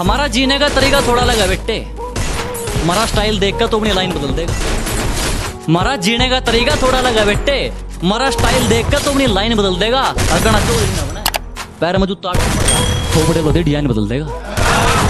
हमारा जीने का तरीका थोड़ा अलग है बेटे, हमारा स्टाइल देखकर तो अपनी लाइन बदल देगा। हमारा जीने का तरीका थोड़ा अलग है बेटे, हमारा स्टाइल देखकर तो अपनी लाइन बदल देगा। अगर पैर में जूता थोपड़े बदे डिजाइन बदल देगा।